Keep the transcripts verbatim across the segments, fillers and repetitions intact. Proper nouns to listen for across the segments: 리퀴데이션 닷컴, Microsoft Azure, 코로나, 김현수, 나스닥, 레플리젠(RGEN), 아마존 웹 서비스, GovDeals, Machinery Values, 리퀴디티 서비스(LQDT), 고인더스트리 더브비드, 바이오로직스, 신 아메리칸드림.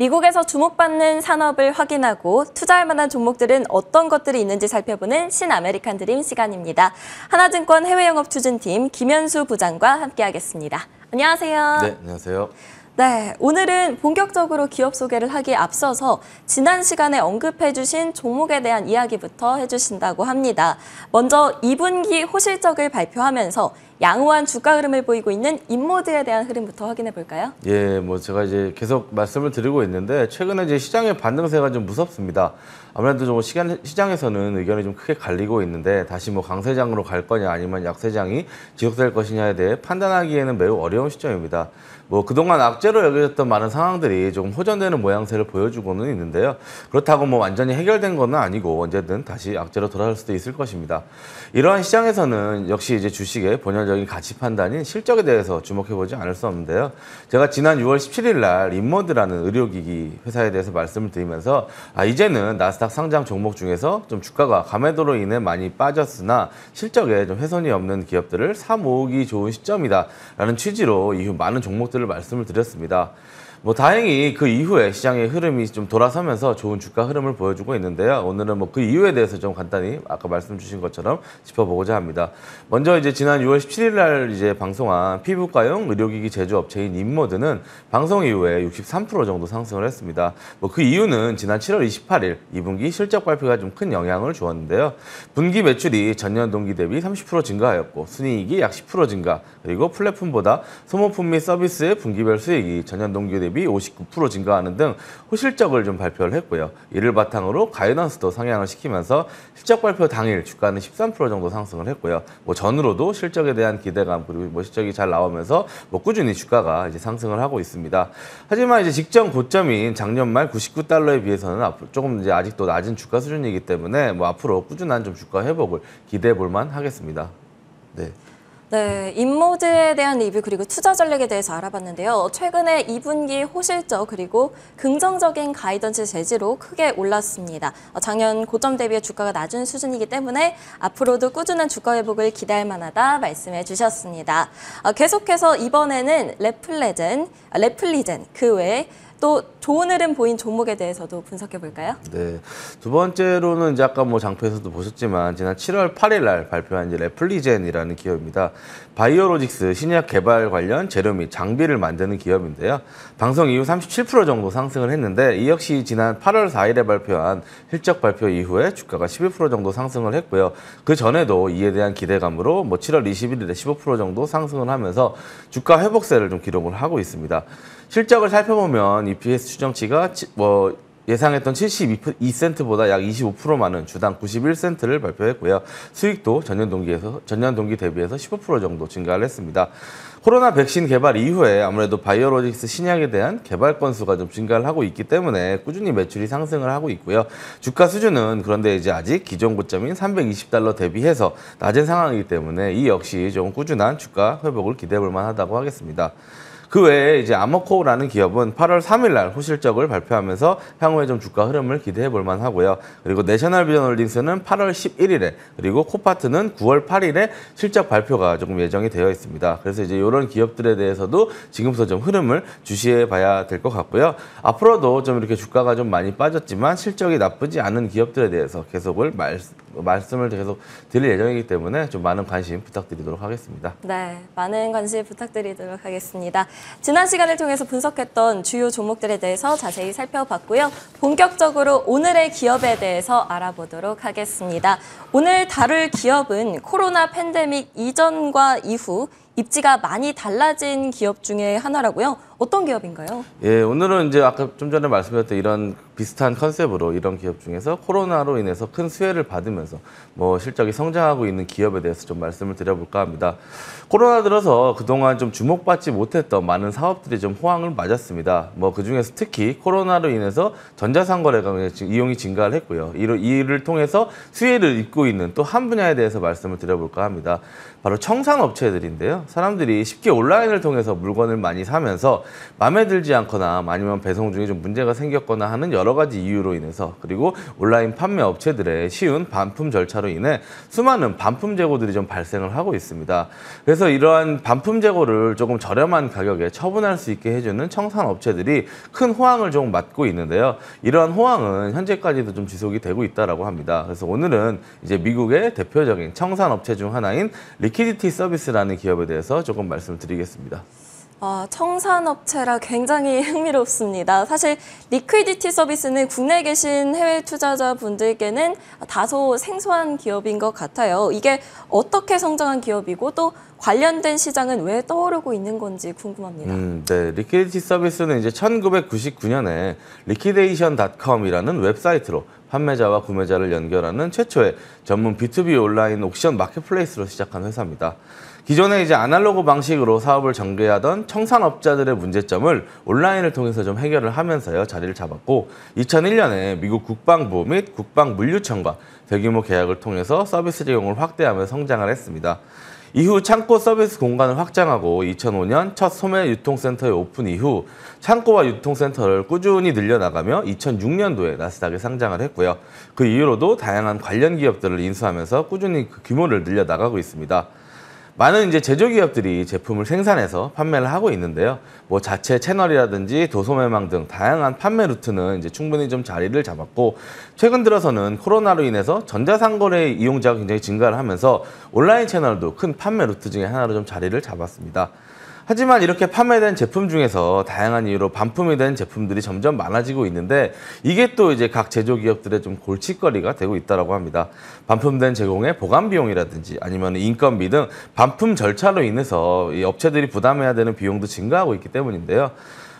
미국에서 주목받는 산업을 확인하고 투자할 만한 종목들은 어떤 것들이 있는지 살펴보는 신아메리칸 드림 시간입니다. 하나증권 해외영업 추진팀 김현수 부장과 함께하겠습니다. 안녕하세요. 네, 안녕하세요. 네, 오늘은 본격적으로 기업 소개를 하기에 앞서서 지난 시간에 언급해주신 종목에 대한 이야기부터 해주신다고 합니다. 먼저 이 분기 호실적을 발표하면서 양호한 주가 흐름을 보이고 있는 인모드에 대한 흐름부터 확인해 볼까요? 예, 뭐 제가 이제 계속 말씀을 드리고 있는데 최근에 이제 시장의 반등세가 좀 무섭습니다. 아무래도 좀 시간, 시장에서는 의견이 좀 크게 갈리고 있는데 다시 뭐 강세장으로 갈 거냐 아니면 약세장이 지속될 것이냐에 대해 판단하기에는 매우 어려운 시점입니다. 뭐 그동안 악재로 여겨졌던 많은 상황들이 조금 호전되는 모양새를 보여주고는 있는데요. 그렇다고 뭐 완전히 해결된 건 아니고 언제든 다시 악재로 돌아설 수도 있을 것입니다. 이러한 시장에서는 역시 이제 주식의 본연적 가치 판단인 실적에 대해서 주목해보지 않을 수 없는데요. 제가 지난 유월 십칠일 날 인모드라는 의료기기 회사에 대해서 말씀을 드리면서 아 이제는 나스닥 상장 종목 중에서 좀 주가가 감해도로 인해 많이 빠졌으나 실적에 좀 훼손이 없는 기업들을 사 모으기 좋은 시점이다 라는 취지로 이후 많은 종목들을 말씀을 드렸습니다. 뭐 다행히 그 이후에 시장의 흐름이 좀 돌아서면서 좋은 주가 흐름을 보여주고 있는데요. 오늘은 뭐 그 이유에 대해서 좀 간단히 아까 말씀 주신 것처럼 짚어보고자 합니다. 먼저 이제 지난 유월 십칠일 날 이제 방송한 피부과용 의료기기 제조업체인 인모드는 방송 이후에 육십삼 퍼센트 정도 상승을 했습니다. 뭐 그 이유는 지난 칠월 이십팔일 이 분기 실적 발표가 좀 큰 영향을 주었는데요. 분기 매출이 전년 동기 대비 삼십 퍼센트 증가하였고 순이익이 약 십 퍼센트 증가, 그리고 플랫폼보다 소모품 및 서비스의 분기별 수익이 전년 동기 대비 오십구 퍼센트 증가하는 등 호실적을 좀 발표를 했고요. 이를 바탕으로 가이던스도 상향을 시키면서 실적 발표 당일 주가는 십삼 퍼센트 정도 상승을 했고요. 뭐 전으로도 실적에 대한 기대감 그리고 뭐 실적이 잘 나오면서 뭐 꾸준히 주가가 이제 상승을 하고 있습니다. 하지만 이제 직전 고점인 작년 말 구십구 달러에 비해서는 앞으로 조금 이제 아직도 낮은 주가 수준이기 때문에 뭐 앞으로 꾸준한 좀 주가 회복을 기대해 볼만 하겠습니다. 네. 네, 인모드에 대한 리뷰 그리고 투자 전략에 대해서 알아봤는데요. 최근에 이 분기 호실적 그리고 긍정적인 가이던스 제시로 크게 올랐습니다. 작년 고점 대비의 주가가 낮은 수준이기 때문에 앞으로도 꾸준한 주가 회복을 기대할 만하다 말씀해 주셨습니다. 계속해서 이번에는 레플레젠, 레플리젠 그 외에 또 좋은 흐름 보인 종목에 대해서도 분석해 볼까요? 네, 두 번째로는 이제 아까 뭐 장표에서도 보셨지만 지난 칠월 팔일 날 발표한 이제 레플리젠이라는 기업입니다. 바이오로직스 신약 개발 관련 재료 및 장비를 만드는 기업인데요. 방송 이후 삼십칠 퍼센트 정도 상승을 했는데 이 역시 지난 팔월 사일에 발표한 실적 발표 이후에 주가가 십일 퍼센트 정도 상승을 했고요. 그 전에도 이에 대한 기대감으로 뭐 칠월 이십일일에 십오 퍼센트 정도 상승을 하면서 주가 회복세를 좀 기록을 하고 있습니다. 실적을 살펴보면 이피에스 추정치가 뭐 예상했던 칠십이 센트보다 약 이십오 퍼센트 많은 주당 구십일 센트를 발표했고요. 수익도 전년 동기에서 전년 동기 대비해서 십오 퍼센트 정도 증가를 했습니다. 코로나 백신 개발 이후에 아무래도 바이오로직스 신약에 대한 개발 건수가 좀 증가를 하고 있기 때문에 꾸준히 매출이 상승을 하고 있고요. 주가 수준은 그런데 이제 아직 기존 고점인 삼백이십 달러 대비해서 낮은 상황이기 때문에 이 역시 좀 꾸준한 주가 회복을 기대해 볼 만하다고 하겠습니다. 그 외에 이제 아머코라는 기업은 팔월 삼일 날 호실적을 발표하면서 향후에 좀 주가 흐름을 기대해 볼만 하고요. 그리고 내셔널 비전 홀딩스는 팔월 십일일에 그리고 코파트는 구월 팔일에 실적 발표가 조금 예정이 되어 있습니다. 그래서 이제 이런 기업들에 대해서도 지금부터 좀 흐름을 주시해 봐야 될 것 같고요. 앞으로도 좀 이렇게 주가가 좀 많이 빠졌지만 실적이 나쁘지 않은 기업들에 대해서 계속을 말, 말씀을 계속 드릴 예정이기 때문에 좀 많은 관심 부탁드리도록 하겠습니다. 네, 많은 관심 부탁드리도록 하겠습니다. 지난 시간을 통해서 분석했던 주요 종목들에 대해서 자세히 살펴봤고요. 본격적으로 오늘의 기업에 대해서 알아보도록 하겠습니다. 오늘 다룰 기업은 코로나 팬데믹 이전과 이후 입지가 많이 달라진 기업 중에 하나라고요. 어떤 기업인가요? 예, 오늘은 이제 아까 좀 전에 말씀드렸던 이런 비슷한 컨셉으로 이런 기업 중에서 코로나로 인해서 큰 수혜를 받으면서 뭐 실적이 성장하고 있는 기업에 대해서 좀 말씀을 드려볼까 합니다. 코로나 들어서 그동안 좀 주목받지 못했던 많은 사업들이 좀 호황을 맞았습니다. 뭐 그중에서 특히 코로나로 인해서 전자상거래가 이용이 증가를 했고요. 이를 통해서 수혜를 입고 있는 또 한 분야에 대해서 말씀을 드려볼까 합니다. 바로 청산업체들인데요. 사람들이 쉽게 온라인을 통해서 물건을 많이 사면서 마음에 들지 않거나 아니면 배송 중에 좀 문제가 생겼거나 하는 여러 가지 이유로 인해서, 그리고 온라인 판매 업체들의 쉬운 반품 절차로 인해 수많은 반품 재고들이 좀 발생을 하고 있습니다. 그래서 이러한 반품 재고를 조금 저렴한 가격에 처분할 수 있게 해주는 청산 업체들이 큰 호황을 좀 맞고 있는데요. 이러한 호황은 현재까지도 좀 지속이 되고 있다라고 합니다. 그래서 오늘은 이제 미국의 대표적인 청산 업체 중 하나인 리퀴디티 서비스라는 기업에 대해서 조금 말씀드리겠습니다. 아, 청산업체라 굉장히 흥미롭습니다. 사실 리퀴디티 서비스는 국내에 계신 해외 투자자분들께는 다소 생소한 기업인 것 같아요. 이게 어떻게 성장한 기업이고 또 관련된 시장은 왜 떠오르고 있는 건지 궁금합니다. 음, 네, 리퀴디티 서비스는 이제 천구백구십구 년에 리퀴데이션 닷컴이라는 웹사이트로 판매자와 구매자를 연결하는 최초의 전문 비 투 비 온라인 옥션 마켓플레이스로 시작한 회사입니다. 기존에 이제 아날로그 방식으로 사업을 전개하던 청산업자들의 문제점을 온라인을 통해서 좀 해결을 하면서요, 자리를 잡았고, 이천일 년에 미국 국방부 및 국방물류청과 대규모 계약을 통해서 서비스 제공을 확대하며 성장을 했습니다. 이후 창고 서비스 공간을 확장하고 이천오 년 첫 소매 유통센터의 오픈 이후 창고와 유통센터를 꾸준히 늘려나가며 이천육 년도에 나스닥에 상장을 했고요. 그 이후로도 다양한 관련 기업들을 인수하면서 꾸준히 그 규모를 늘려나가고 있습니다. 많은 이제 제조기업들이 제품을 생산해서 판매를 하고 있는데요. 뭐 자체 채널이라든지 도소매망 등 다양한 판매 루트는 이제 충분히 좀 자리를 잡았고, 최근 들어서는 코로나로 인해서 전자상거래 이용자가 굉장히 증가를 하면서 온라인 채널도 큰 판매 루트 중에 하나로 좀 자리를 잡았습니다. 하지만 이렇게 판매된 제품 중에서 다양한 이유로 반품이 된 제품들이 점점 많아지고 있는데, 이게 또 이제 각 제조기업들의 좀 골칫거리가 되고 있다고 합니다. 반품된 제공의 보관 비용이라든지 아니면 인건비 등 반품 절차로 인해서 이 업체들이 부담해야 되는 비용도 증가하고 있기 때문인데요.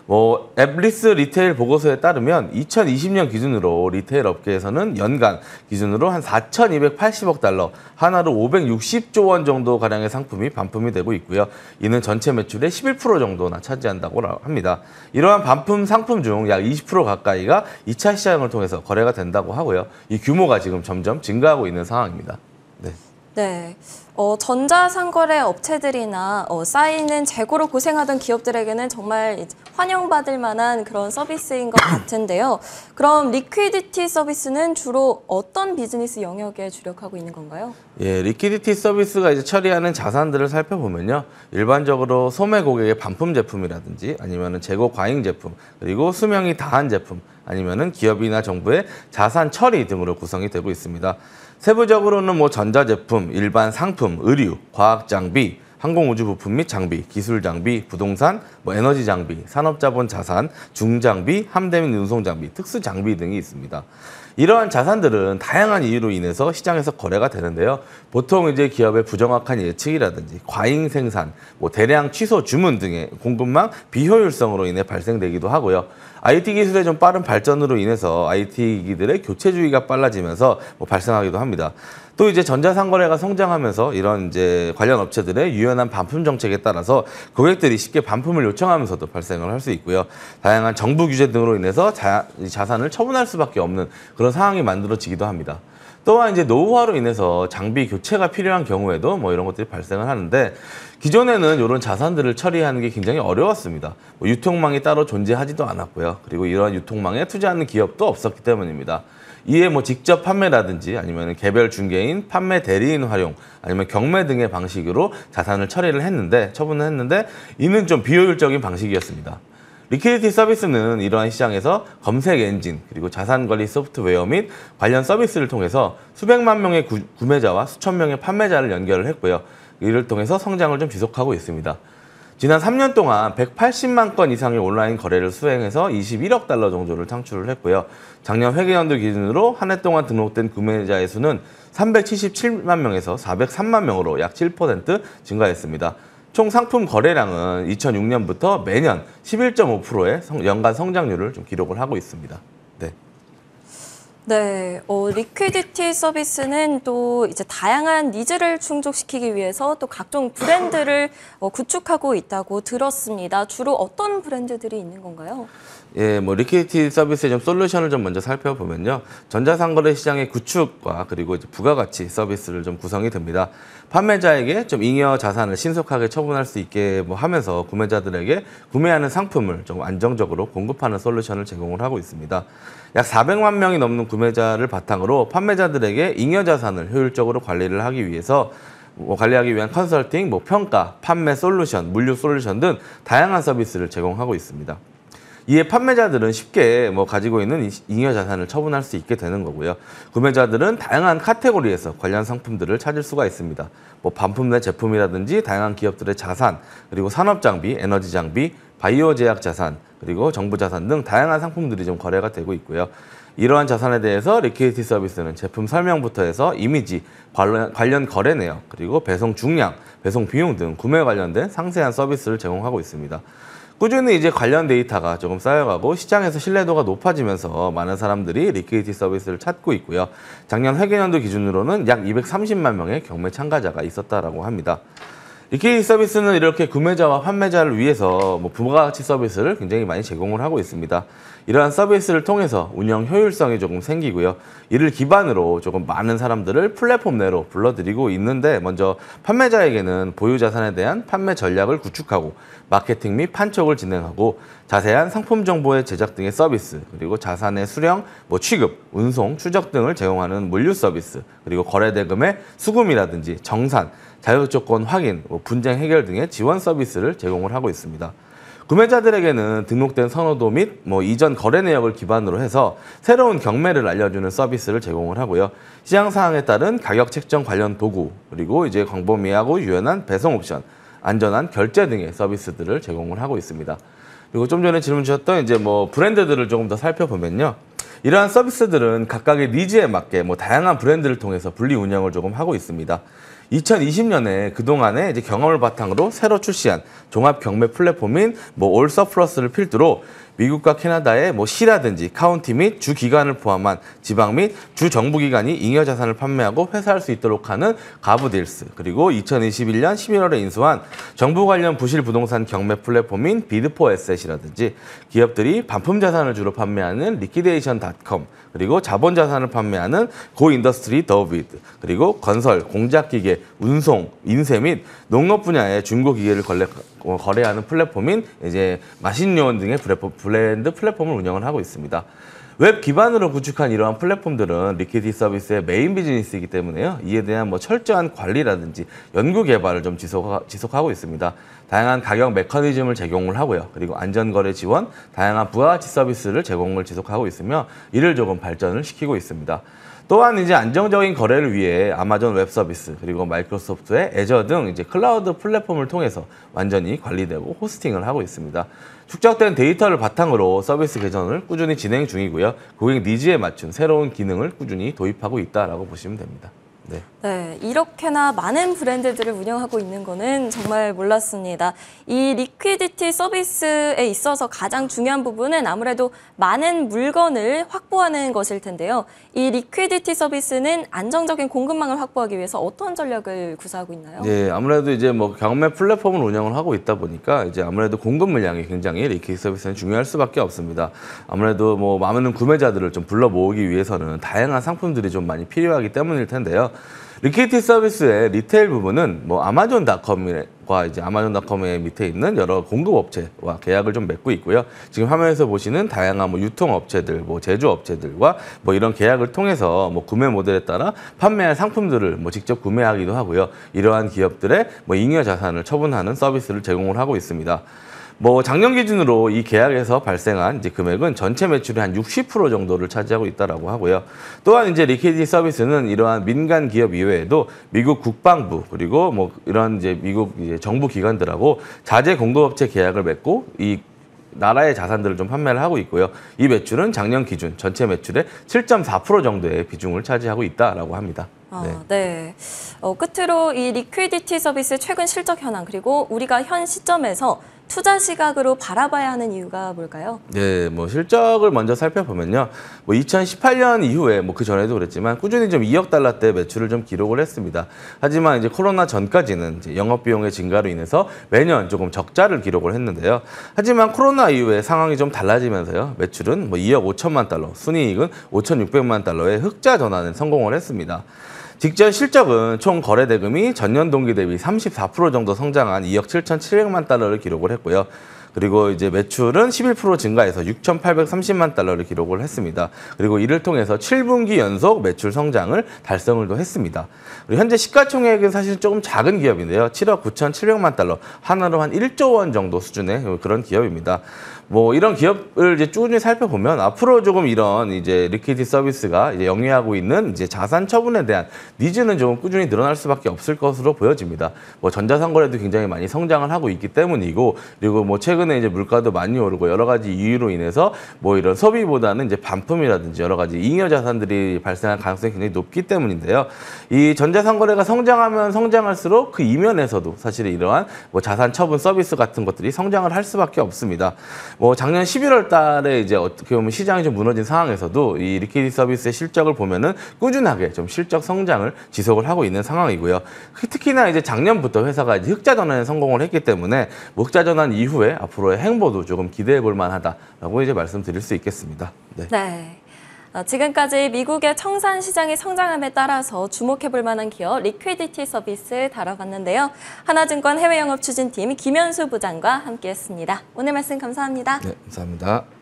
뭐 앱리스 리테일 보고서에 따르면 이천이십 년 기준으로 리테일 업계에서는 연간 기준으로 한 사천이백팔십억 달러, 하나로 오백육십조 원 정도 가량의 상품이 반품이 되고 있고요. 이는 전체 매출의 십일 퍼센트 정도나 차지한다고 합니다. 이러한 반품 상품 중 약 이십 퍼센트 가까이가 이 차 시장을 통해서 거래가 된다고 하고요. 이 규모가 지금 점점 증가하고 있는 상황입니다. 네. 네. 어, 전자상거래 업체들이나 어, 쌓이는 재고로 고생하던 기업들에게는 정말 환영받을 만한 그런 서비스인 것 같은데요. 그럼 리퀴디티 서비스는 주로 어떤 비즈니스 영역에 주력하고 있는 건가요? 예, 리퀴디티 서비스가 이제 처리하는 자산들을 살펴보면요, 일반적으로 소매 고객의 반품 제품이라든지 아니면은 재고 과잉 제품, 그리고 수명이 다한 제품, 아니면은 기업이나 정부의 자산 처리 등으로 구성이 되고 있습니다. 세부적으로는 뭐 전자제품, 일반 상품, 의류, 과학장비, 항공우주부품 및 장비, 기술장비, 부동산, 뭐 에너지장비, 산업자본자산, 중장비, 함대 및 운송장비, 특수장비 등이 있습니다. 이러한 자산들은 다양한 이유로 인해서 시장에서 거래가 되는데요. 보통 이제 기업의 부정확한 예측이라든지 과잉 생산, 뭐 대량 취소 주문 등의 공급망 비효율성으로 인해 발생되기도 하고요. 아이 티 기술의 좀 빠른 발전으로 인해서 아이 티 기기들의 교체 주기가 빨라지면서 뭐 발생하기도 합니다. 또 이제 전자상거래가 성장하면서 이런 이제 관련 업체들의 유연한 반품 정책에 따라서 고객들이 쉽게 반품을 요청하면서도 발생을 할 수 있고요. 다양한 정부 규제 등으로 인해서 자, 자산을 처분할 수밖에 없는 그런 상황이 만들어지기도 합니다. 또한 이제 노후화로 인해서 장비 교체가 필요한 경우에도 뭐 이런 것들이 발생을 하는데, 기존에는 이런 자산들을 처리하는 게 굉장히 어려웠습니다. 뭐 유통망이 따로 존재하지도 않았고요. 그리고 이러한 유통망에 투자하는 기업도 없었기 때문입니다. 이에 뭐 직접 판매라든지 아니면 개별 중개인, 판매 대리인 활용, 아니면 경매 등의 방식으로 자산을 처리를 했는데, 처분을 했는데 이는 좀 비효율적인 방식이었습니다. 리퀴디티 서비스는 이러한 시장에서 검색 엔진, 그리고 자산관리 소프트웨어 및 관련 서비스를 통해서 수백만 명의 구, 구매자와 수천 명의 판매자를 연결을 했고요. 이를 통해서 성장을 좀 지속하고 있습니다. 지난 삼 년 동안 백팔십만 건 이상의 온라인 거래를 수행해서 이십일억 달러 정도를 창출을 했고요. 작년 회계연도 기준으로 한 해 동안 등록된 구매자의 수는 삼백칠십칠만 명에서 사백삼만 명으로 약 칠 퍼센트 증가했습니다. 총 상품 거래량은 이천육 년부터 매년 십일 점 오 퍼센트의 연간 성장률을 좀 기록을 하고 있습니다. 네. 네, 어, 리퀴디티 서비스는 또 이제 다양한 니즈를 충족시키기 위해서 또 각종 브랜드를 어, 구축하고 있다고 들었습니다. 주로 어떤 브랜드들이 있는 건가요? 예, 뭐 리퀴디티 서비스의 좀 솔루션을 좀 먼저 살펴보면요, 전자상거래 시장의 구축과 그리고 이제 부가가치 서비스를 좀 구성이 됩니다. 판매자에게 좀 잉여 자산을 신속하게 처분할 수 있게 뭐 하면서 구매자들에게 구매하는 상품을 좀 안정적으로 공급하는 솔루션을 제공을 하고 있습니다. 약 사백만 명이 넘는 구매자를 바탕으로 판매자들에게 잉여 자산을 효율적으로 관리를 하기 위해서 뭐 관리하기 위한 컨설팅, 뭐 평가, 판매 솔루션, 물류 솔루션 등 다양한 서비스를 제공하고 있습니다. 이에 판매자들은 쉽게 뭐 가지고 있는 잉여 자산을 처분할 수 있게 되는 거고요. 구매자들은 다양한 카테고리에서 관련 상품들을 찾을 수가 있습니다. 뭐 반품 내 제품이라든지 다양한 기업들의 자산, 그리고 산업장비, 에너지장비, 바이오 제약 자산, 그리고 정부 자산 등 다양한 상품들이 좀 거래가 되고 있고요. 이러한 자산에 대해서 리퀴디티 서비스는 제품 설명부터 해서 이미지, 관련 거래 내역, 그리고 배송 중량, 배송 비용 등 구매 관련된 상세한 서비스를 제공하고 있습니다. 꾸준히 이제 관련 데이터가 조금 쌓여가고 시장에서 신뢰도가 높아지면서 많은 사람들이 리퀴디티 서비스를 찾고 있고요. 작년 회계연도 기준으로는 약 이백삼십만 명의 경매 참가자가 있었다라고 합니다. 리퀴디티 서비스는 이렇게 구매자와 판매자를 위해서 뭐 부가가치 서비스를 굉장히 많이 제공을 하고 있습니다. 이러한 서비스를 통해서 운영 효율성이 조금 생기고요. 이를 기반으로 조금 많은 사람들을 플랫폼 내로 불러들이고 있는데, 먼저 판매자에게는 보유 자산에 대한 판매 전략을 구축하고 마케팅 및 판촉을 진행하고 자세한 상품 정보의 제작 등의 서비스, 그리고 자산의 수령, 뭐 취급, 운송, 추적 등을 제공하는 물류 서비스, 그리고 거래 대금의 수금이라든지 정산, 자격조건 확인, 뭐 분쟁 해결 등의 지원 서비스를 제공을 하고 있습니다. 구매자들에게는 등록된 선호도 및 뭐 이전 거래 내역을 기반으로 해서 새로운 경매를 알려주는 서비스를 제공을 하고요. 시장 상황에 따른 가격 책정 관련 도구, 그리고 이제 광범위하고 유연한 배송 옵션, 안전한 결제 등의 서비스들을 제공을 하고 있습니다. 그리고 좀 전에 질문 주셨던 이제 뭐 브랜드들을 조금 더 살펴보면요, 이러한 서비스들은 각각의 니즈에 맞게 뭐 다양한 브랜드를 통해서 분리 운영을 조금 하고 있습니다. 이천이십 년에 그동안의 이제 경험을 바탕으로 새로 출시한 종합 경매 플랫폼인 뭐 올 서플러스를 필두로 미국과 캐나다의 뭐 시라든지 카운티 및 주 기관을 포함한 지방 및 주 정부 기관이 잉여 자산을 판매하고 회사할 수 있도록 하는 GovDeals, 그리고 이천이십일 년 십일월에 인수한 정부 관련 부실 부동산 경매 플랫폼인 비드포에셋이라든지 기업들이 반품 자산을 주로 판매하는 리퀴데이션 닷컴, 그리고 자본 자산을 판매하는 고인더스트리 더브비드, 그리고 건설, 공작 기계, 운송, 인쇄 및 농업 분야의 중고 기계를 거래, 거래하는 플랫폼인 이제 마신요원 등의 플랫폼 브랜드 플랫폼을 운영을 하고 있습니다. 웹 기반으로 구축한 이러한 플랫폼들은 리퀴디티 서비스의 메인 비즈니스이기 때문에요, 이에 대한 뭐 철저한 관리라든지 연구 개발을 좀 지속하, 지속하고 있습니다. 다양한 가격 메커니즘을 제공을 하고요. 그리고 안전거래 지원, 다양한 부가가치 서비스를 제공을 지속하고 있으며 이를 조금 발전을 시키고 있습니다. 또한 이제 안정적인 거래를 위해 아마존 웹 서비스, 그리고 마이크로소프트의 애저 등 이제 클라우드 플랫폼을 통해서 완전히 관리되고 호스팅을 하고 있습니다. 축적된 데이터를 바탕으로 서비스 개선을 꾸준히 진행 중이고요. 고객 니즈에 맞춘 새로운 기능을 꾸준히 도입하고 있다라고 보시면 됩니다. 네. 네, 이렇게나 많은 브랜드들을 운영하고 있는 거는 정말 몰랐습니다. 이 리퀴디티 서비스에 있어서 가장 중요한 부분은 아무래도 많은 물건을 확보하는 것일 텐데요. 이 리퀴디티 서비스는 안정적인 공급망을 확보하기 위해서 어떤 전략을 구사하고 있나요? 네, 아무래도 이제 뭐 경매 플랫폼을 운영을 하고 있다 보니까 이제 아무래도 공급 물량이 굉장히 리퀴디티 서비스는 중요할 수밖에 없습니다. 아무래도 뭐 많은 구매자들을 좀 불러 모으기 위해서는 다양한 상품들이 좀 많이 필요하기 때문일 텐데요. 리퀴디티 서비스의 리테일 부분은 뭐 아마존 닷컴과 이제 아마존 닷컴의 밑에 있는 여러 공급업체와 계약을 좀 맺고 있고요. 지금 화면에서 보시는 다양한 뭐 유통업체들, 뭐 제조업체들과 뭐 이런 계약을 통해서 뭐 구매 모델에 따라 판매할 상품들을 뭐 직접 구매하기도 하고요. 이러한 기업들의 뭐 잉여 자산을 처분하는 서비스를 제공을 하고 있습니다. 뭐 작년 기준으로 이 계약에서 발생한 이제 금액은 전체 매출의 한 육십 퍼센트 정도를 차지하고 있다라고 하고요. 또한 이제 리퀴디티 서비스는 이러한 민간 기업 이외에도 미국 국방부, 그리고 뭐 이런 이제 미국 이제 정부 기관들하고 자재 공급업체 계약을 맺고 이 나라의 자산들을 좀 판매를 하고 있고요. 이 매출은 작년 기준 전체 매출의 칠 점 사 퍼센트 정도의 비중을 차지하고 있다라고 합니다. 아, 네. 네. 어, 끝으로 이 리퀴디티 서비스 최근 실적 현황, 그리고 우리가 현 시점에서 투자 시각으로 바라봐야 하는 이유가 뭘까요? 네, 뭐 실적을 먼저 살펴보면요. 뭐 이천십팔 년 이후에 뭐 그 전에도 그랬지만 꾸준히 좀 이억 달러대 매출을 좀 기록을 했습니다. 하지만 이제 코로나 전까지는 이제 영업 비용의 증가로 인해서 매년 조금 적자를 기록을 했는데요. 하지만 코로나 이후에 상황이 좀 달라지면서요. 매출은 뭐 이억 오천만 달러, 순이익은 오천육백만 달러의 흑자 전환에 성공을 했습니다. 직전 실적은 총 거래 대금이 전년 동기 대비 삼십사 퍼센트 정도 성장한 이억 칠천칠백만 달러를 기록을 했고요. 그리고 이제 매출은 십일 퍼센트 증가해서 육천팔백삼십만 달러를 기록을 했습니다. 그리고 이를 통해서 칠 분기 연속 매출 성장을 달성을 또 했습니다. 그리고 현재 시가총액은 사실 조금 작은 기업인데요. 칠억 구천칠백만 달러, 하나로 한 일조 원 정도 수준의 그런 기업입니다. 뭐 이런 기업을 이제 꾸준히 살펴보면 앞으로 조금 이런 이제 리퀴디 서비스가 이제 영위하고 있는 이제 자산 처분에 대한 니즈는 조금 꾸준히 늘어날 수밖에 없을 것으로 보여집니다. 뭐 전자상거래도 굉장히 많이 성장을 하고 있기 때문이고, 그리고 뭐 최근 최근에 이제 물가도 많이 오르고 여러 가지 이유로 인해서 뭐 이런 소비보다는 이제 반품이라든지 여러 가지 잉여 자산들이 발생할 가능성이 굉장히 높기 때문인데요. 이 전자상거래가 성장하면 성장할수록 그 이면에서도 사실 이러한 뭐 자산 처분 서비스 같은 것들이 성장을 할 수밖에 없습니다. 뭐 작년 십일월 달에 이제 어떻게 보면 시장이 좀 무너진 상황에서도 이 리퀴디 서비스의 실적을 보면은 꾸준하게 좀 실적 성장을 지속을 하고 있는 상황이고요. 특히나 이제 작년부터 회사가 이제 흑자 전환에 성공을 했기 때문에 뭐 흑자 전환 이후에 앞으로의 행보도 조금 기대해 볼 만하다라고 이제 말씀드릴 수 있겠습니다. 네. 네. 지금까지 미국의 청산 시장의 성장함에 따라서 주목해 볼 만한 기업 리퀴디티 서비스 다뤄봤는데요. 하나증권 해외영업추진팀 김현수 부장과 함께했습니다. 오늘 말씀 감사합니다. 네, 감사합니다.